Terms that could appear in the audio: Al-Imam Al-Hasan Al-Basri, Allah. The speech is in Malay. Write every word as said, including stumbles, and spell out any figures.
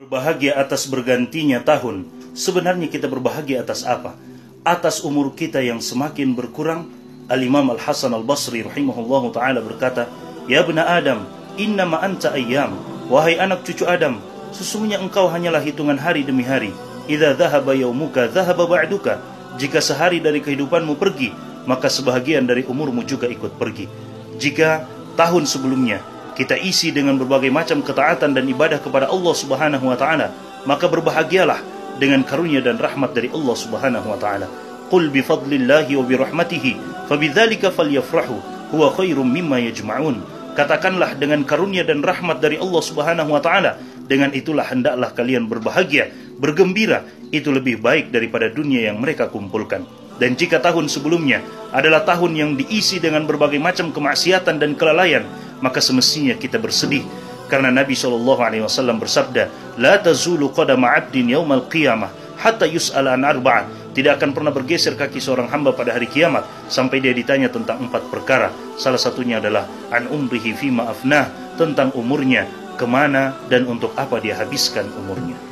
Berbahagia atas bergantinya tahun. Sebenarnya kita berbahagia atas apa? Atas umur kita yang semakin berkurang. Al-Imam Al-Hasan Al-Basri rahimahullahu ta'ala berkata, "Ya bena Adam, innama anta ayyam." Wahai anak cucu Adam, sesungguhnya engkau hanyalah hitungan hari demi hari. Idza dhahaba yaumuka dhahaba ba'duka. Jika sehari dari kehidupanmu pergi, maka sebahagian dari umurmu juga ikut pergi. Jika tahun sebelumnya kita isi dengan berbagai macam ketaatan dan ibadah kepada Allah Subhanahu wa taala, maka berbahagialah dengan karunia dan rahmat dari Allah Subhanahu wa taala. Qul bi fadlillahi wa bi rahmatihi fabidzalika falyafrahu huwa khairum mimma yajma'un. Katakanlah, dengan karunia dan rahmat dari Allah Subhanahu wa taala, dengan itulah hendaklah kalian berbahagia, bergembira, itu lebih baik daripada dunia yang mereka kumpulkan. Dan jika tahun sebelumnya adalah tahun yang diisi dengan berbagai macam kemaksiatan dan kelalaian, maka semestinya kita bersedih, karena Nabi shallallahu alaihi wasallam bersabda, "La tazulu qadama abdin yaumal qiyamah hatta yus'ala an arba'ah." Tidak akan pernah bergeser kaki seorang hamba pada hari kiamat sampai dia ditanya tentang empat perkara. Salah satunya adalah an umrihi fima afnah, tentang umurnya, kemana dan untuk apa dia habiskan umurnya.